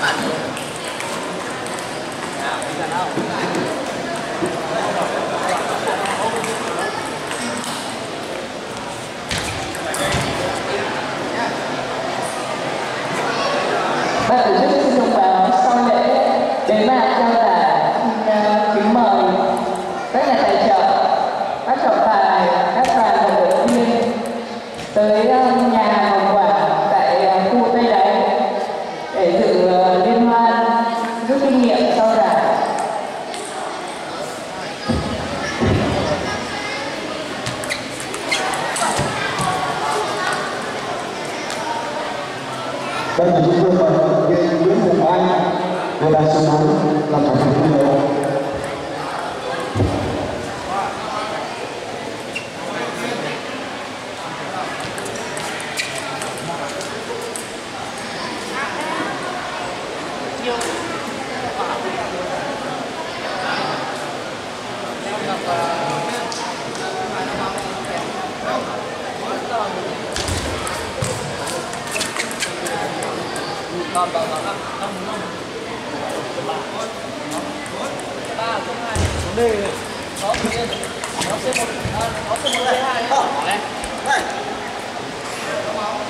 Đây là chúng tôi mời vận động viên Nguyễn Hùng Anh, người đàn số 4 làm trọng tài điều. Hãy subscribe cho kênh Ghiền Mì Gõ để không bỏ lỡ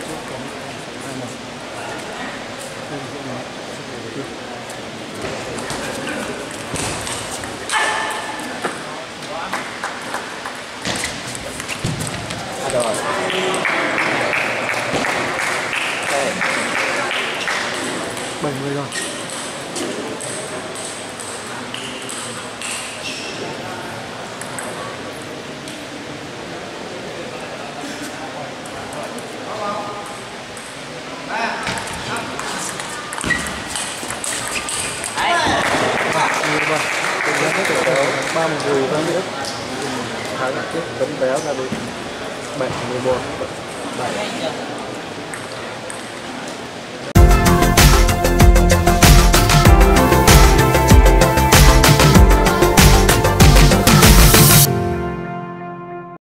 70 rồi. Ba mình gửi ra nữa. Thái đặt tiếp tấm vé ra đi. 7 11. 7.